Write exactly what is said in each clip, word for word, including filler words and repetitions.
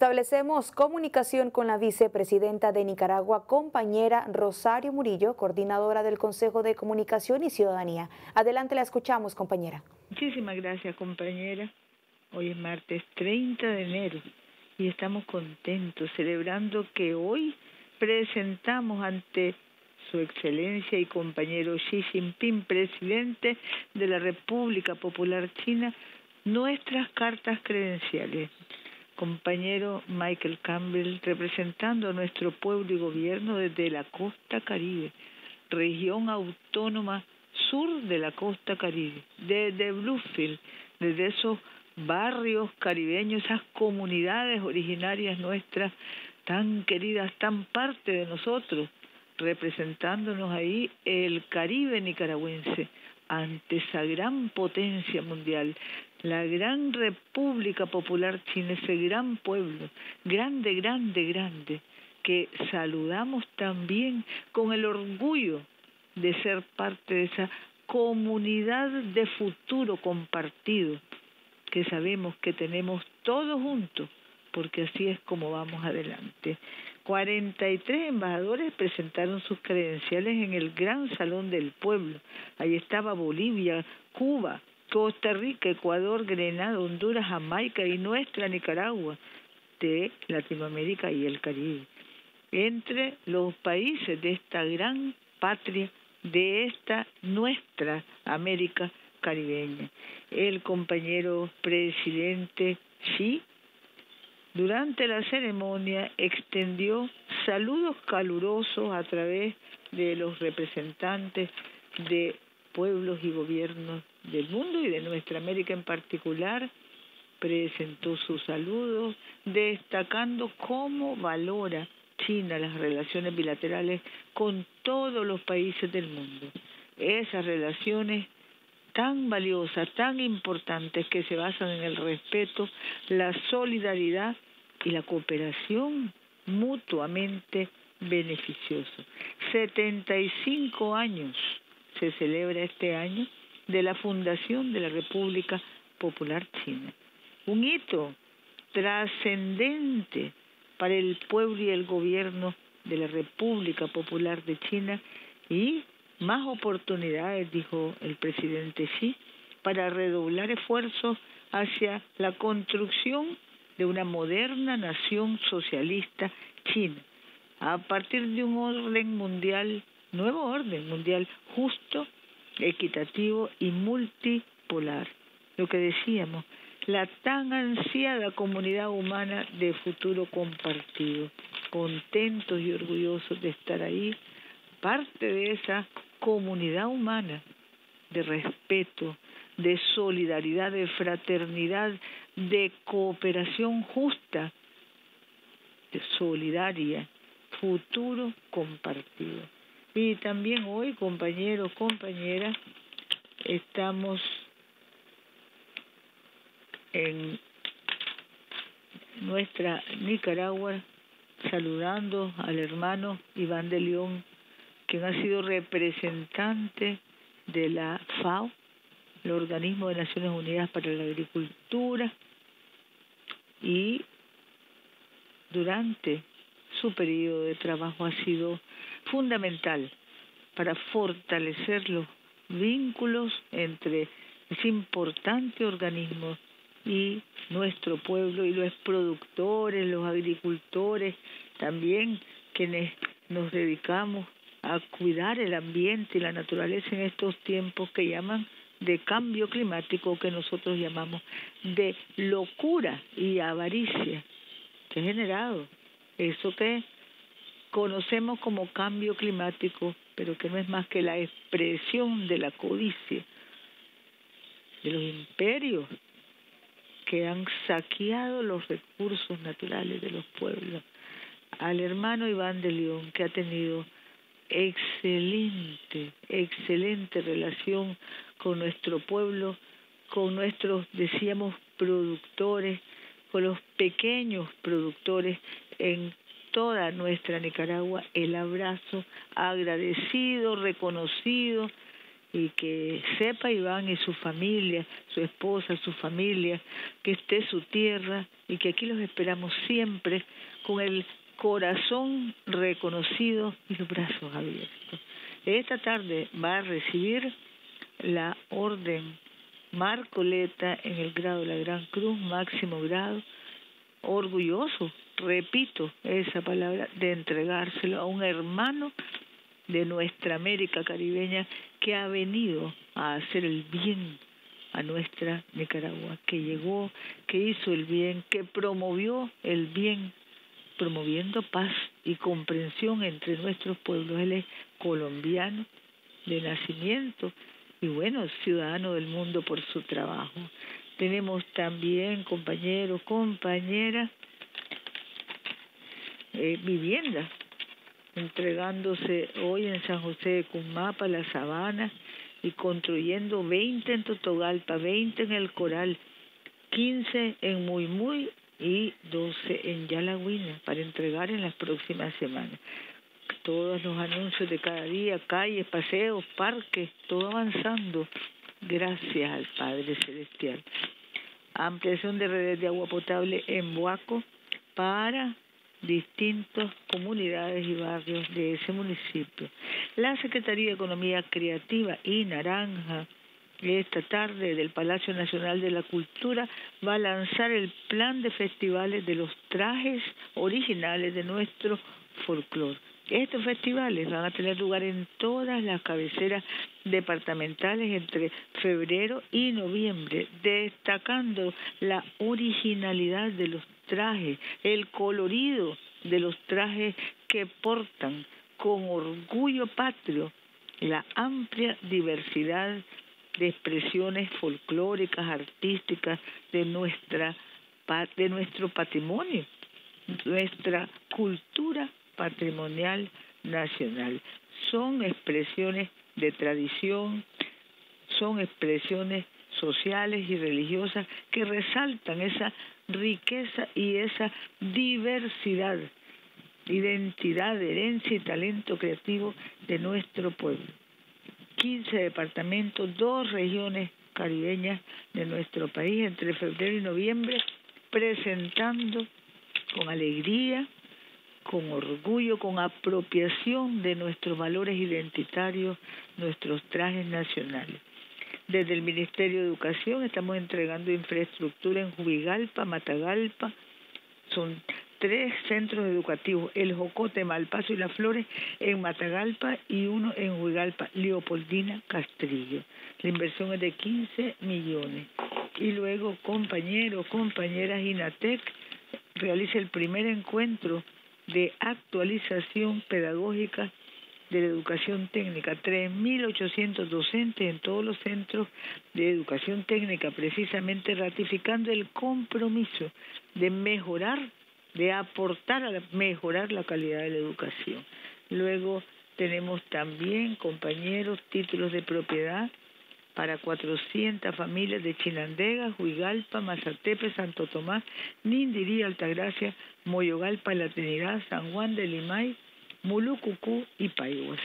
Establecemos comunicación con la vicepresidenta de Nicaragua, compañera Rosario Murillo, coordinadora del Consejo de Comunicación y Ciudadanía. Adelante, la escuchamos, compañera. Muchísimas gracias, compañera. Hoy es martes treinta de enero y estamos contentos, celebrando que hoy presentamos ante Su Excelencia y compañero Xi Jinping, presidente de la República Popular China, nuestras cartas credenciales. Compañero Michael Campbell, representando a nuestro pueblo y gobierno desde la costa Caribe, región autónoma sur de la costa Caribe, desde Bluefield, desde esos barrios caribeños, esas comunidades originarias nuestras, tan queridas, tan parte de nosotros, representándonos ahí el Caribe nicaragüense, ante esa gran potencia mundial, la gran República Popular China, ese gran pueblo, grande, grande, grande, que saludamos también con el orgullo de ser parte de esa comunidad de futuro compartido, que sabemos que tenemos todos juntos, porque así es como vamos adelante. cuarenta y tres embajadores presentaron sus credenciales en el Gran Salón del Pueblo. Ahí estaba Bolivia, Cuba, Costa Rica, Ecuador, Grenada, Honduras, Jamaica y nuestra Nicaragua de Latinoamérica y el Caribe. Entre los países de esta gran patria, de esta nuestra América caribeña. El compañero presidente Xi, durante la ceremonia, extendió saludos calurosos a través de los representantes de pueblos y gobiernos del mundo y de nuestra América en particular. Presentó sus saludos, destacando cómo valora China las relaciones bilaterales con todos los países del mundo. Esas relaciones tan valiosas, tan importantes, que se basan en el respeto, la solidaridad y la cooperación mutuamente beneficiosa. setenta y cinco años se celebra este año de la fundación de la República Popular China. Un hito trascendente para el pueblo y el gobierno de la República Popular de China, y más oportunidades, dijo el presidente Xi, para redoblar esfuerzos hacia la construcción de una moderna nación socialista china, a partir de un orden mundial, nuevo orden mundial, justo, equitativo y multipolar. Lo que decíamos, la tan ansiada comunidad humana de futuro compartido. Contentos y orgullosos de estar ahí, parte de esa comunidad humana de respeto, de solidaridad, de fraternidad, de cooperación justa, de solidaria, futuro compartido. Y también hoy, compañeros, compañeras, estamos en nuestra Nicaragua saludando al hermano Iván de León, quien ha sido representante de la FAO, el Organismo de Naciones Unidas para la Agricultura, y durante su periodo de trabajo ha sido fundamental para fortalecer los vínculos entre ese importante organismo y nuestro pueblo, y los productores, los agricultores, también quienes nos dedicamos a cuidar el ambiente y la naturaleza en estos tiempos que llaman de cambio climático, que nosotros llamamos de locura y avaricia, que ha generado eso que conocemos como cambio climático, pero que no es más que la expresión de la codicia de los imperios que han saqueado los recursos naturales de los pueblos. Al hermano Iván de León, que ha tenido excelente, excelente relación con nuestro pueblo, con nuestros, decíamos, productores, con los pequeños productores en toda nuestra Nicaragua. El abrazo agradecido, reconocido, y que sepa Iván y su familia, su esposa, su familia, que esté su tierra y que aquí los esperamos siempre con el corazón reconocido y los brazos abiertos. Esta tarde va a recibir la orden Marcoleta en el grado de la Gran Cruz, máximo grado, orgulloso, repito esa palabra, de entregárselo a un hermano de nuestra América caribeña que ha venido a hacer el bien a nuestra Nicaragua, que llegó, que hizo el bien, que promovió el bien, promoviendo paz y comprensión entre nuestros pueblos. Él es colombiano de nacimiento y bueno, ciudadano del mundo por su trabajo. Tenemos también, compañeros, compañeras, eh, viviendas, entregándose hoy en San José de Cusmapa, La Sabana, y construyendo veinte en Totogalpa, veinte en El Coral, quince en Muymuy y doce en Yalagüina, para entregar en las próximas semanas. Todos los anuncios de cada día, calles, paseos, parques, todo avanzando, gracias al Padre Celestial. Ampliación de redes de agua potable en Boaco para distintas comunidades y barrios de ese municipio. La Secretaría de Economía Creativa y Naranja, esta tarde del Palacio Nacional de la Cultura, va a lanzar el plan de festivales de los trajes originales de nuestro folclor. Estos festivales van a tener lugar en todas las cabeceras departamentales entre febrero y noviembre, destacando la originalidad de los trajes, el colorido de los trajes que portan con orgullo patrio la amplia diversidad de expresiones folclóricas, artísticas de nuestra de nuestro patrimonio, nuestra cultura patrimonial nacional. Son expresiones de tradición, son expresiones sociales y religiosas que resaltan esa riqueza y esa diversidad, identidad, herencia y talento creativo de nuestro pueblo. quince departamentos, dos regiones caribeñas de nuestro país entre febrero y noviembre, presentando con alegría, con orgullo, con apropiación de nuestros valores identitarios, nuestros trajes nacionales. Desde el Ministerio de Educación estamos entregando infraestructura en Juigalpa, Matagalpa. Son tres centros educativos, el Jocote, Malpaso y Las Flores en Matagalpa y uno en Juigalpa, Leopoldina, Castrillo. La inversión es de quince millones. Y luego, compañeros, compañeras, Inatec realiza el primer encuentro de actualización pedagógica de la educación técnica, tres mil ochocientos docentes en todos los centros de educación técnica, precisamente ratificando el compromiso de mejorar, de aportar a mejorar la calidad de la educación. Luego tenemos también, compañeros, títulos de propiedad para cuatrocientas familias de Chinandega, Juigalpa, Mazatepe, Santo Tomás, Nindirí, Altagracia, Moyogalpa, La Trinidad, San Juan de Limay, Mulucucú y Paiguas.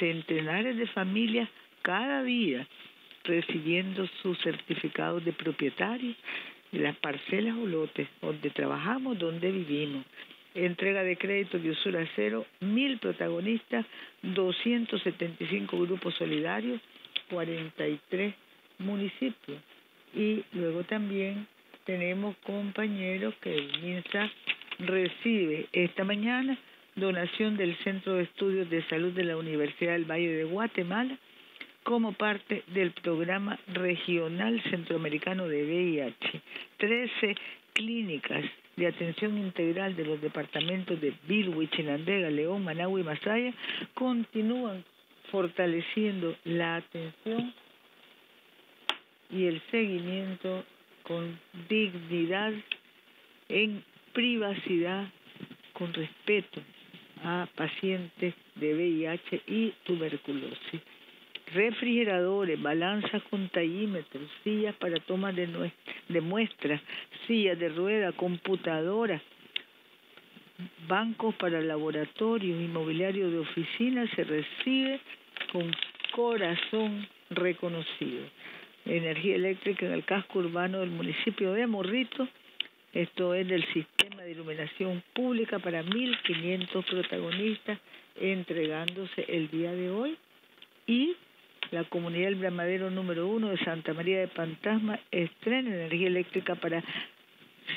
Centenares de familias cada día recibiendo sus certificados de propietarios de las parcelas o lotes donde trabajamos, donde vivimos. Entrega de crédito de usura cero, mil protagonistas, doscientos setenta y cinco grupos solidarios, cuarenta y tres municipios. Y luego también tenemos, compañeros, que el MINSA recibe esta mañana donación del Centro de Estudios de Salud de la Universidad del Valle de Guatemala como parte del Programa Regional Centroamericano de V I H. trece clínicas de atención integral de los departamentos de Bilwi, Chinandega, León, Managua y Masaya continúan fortaleciendo la atención y el seguimiento con dignidad, en privacidad, con respeto a pacientes de V I H y tuberculosis. Refrigeradores, balanzas con tallímetros, sillas para toma de, nue de muestras, sillas de rueda, computadoras, bancos para laboratorios, inmobiliario de oficinas, se recibe con corazón reconocido. Energía eléctrica en el casco urbano del municipio de Amorrito, esto es del sistema de iluminación pública para mil quinientos protagonistas, entregándose el día de hoy. Y la comunidad del Bramadero número uno de Santa María de Pantasma estrena energía eléctrica para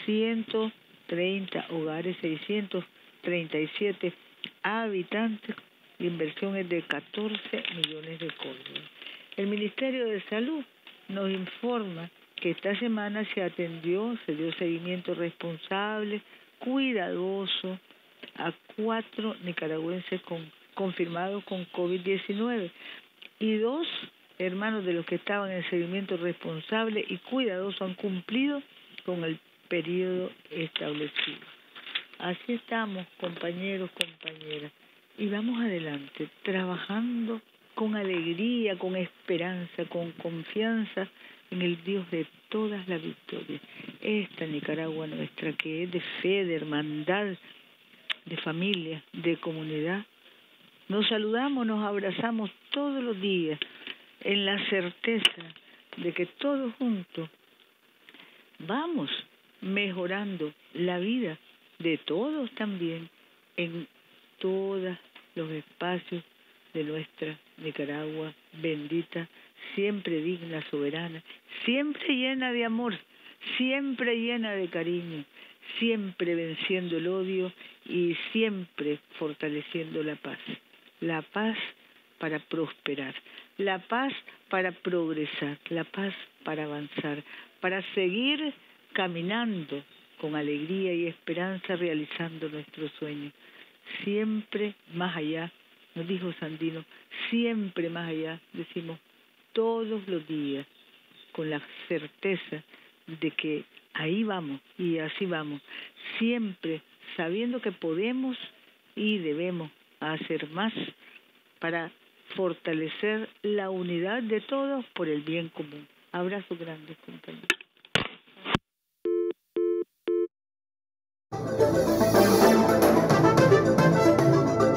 ciento treinta hogares, seiscientos treinta y siete habitantes. La inversión es de catorce millones de córdobas. El Ministerio de Salud nos informa que esta semana se atendió, se dio seguimiento responsable, cuidadoso a cuatro nicaragüenses con, confirmados con COVID diecinueve y dos hermanos de los que estaban en seguimiento responsable y cuidadoso han cumplido con el periodo establecido. Así estamos, compañeros, compañeras, y vamos adelante, trabajando con alegría, con esperanza, con confianza en el Dios de todas las victorias. Esta Nicaragua nuestra, que es de fe, de hermandad, de familia, de comunidad. Nos saludamos, nos abrazamos todos los días en la certeza de que todos juntos vamos mejorando la vida de todos también en todos los espacios de nuestra Nicaragua bendita, siempre digna, soberana, siempre llena de amor, siempre llena de cariño, siempre venciendo el odio y siempre fortaleciendo la paz. La paz para prosperar, la paz para progresar, la paz para avanzar, para seguir caminando con alegría y esperanza, realizando nuestro sueño. Siempre más allá, nos dijo Sandino, siempre más allá, decimos todos los días, con la certeza de que ahí vamos y así vamos, siempre sabiendo que podemos y debemos hacer más para fortalecer la unidad de todos por el bien común. Abrazo grande, compañeros.